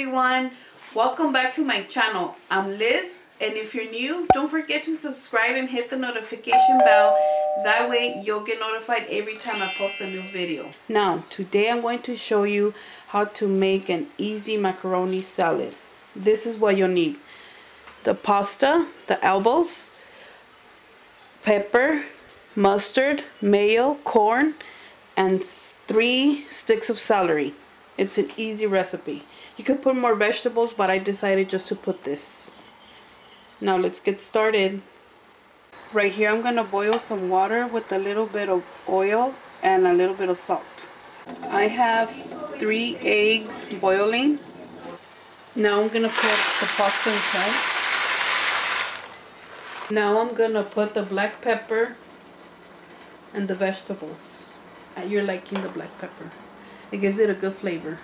everyone, welcome back to my channel. I'm Liz, and if you're new, don't forget to subscribe and hit the notification bell. That way you'll get notified every time I post a new video. Now today I'm going to show you how to make an easy macaroni salad. This is what you'll need: the pasta, the elbows, pepper, mustard, mayo, corn, and 3 sticks of celery. It's an easy recipe. You could put more vegetables, but I decided just to put this. Now let's get started. Right here I'm gonna boil some water with a little bit of oil and a little bit of salt. I have 3 eggs boiling. Now I'm gonna put the pasta inside. Now I'm gonna put the black pepper and the vegetables. You're liking the black pepper. It gives it a good flavor.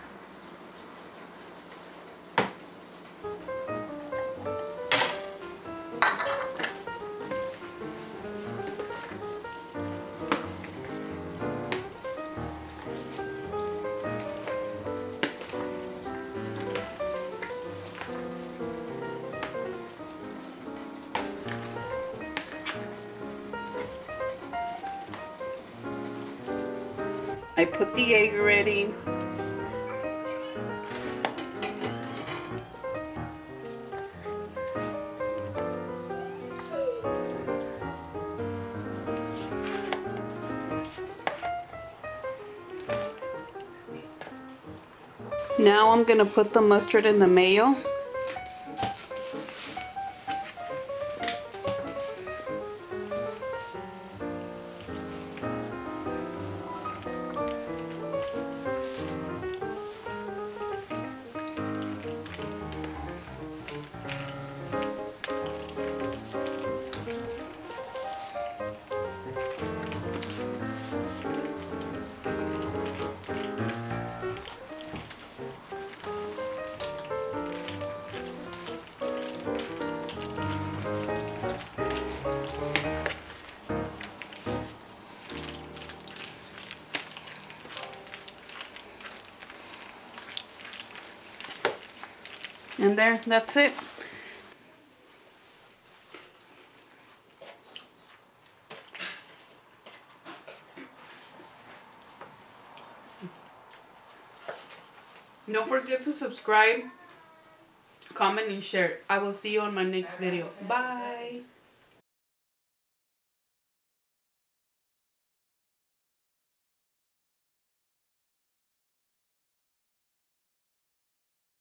I put the egg ready. Now I'm going to put the mustard and the mayo. And there, that's it. Don't forget to subscribe, comment, and share. I will see you on my next video. Bye.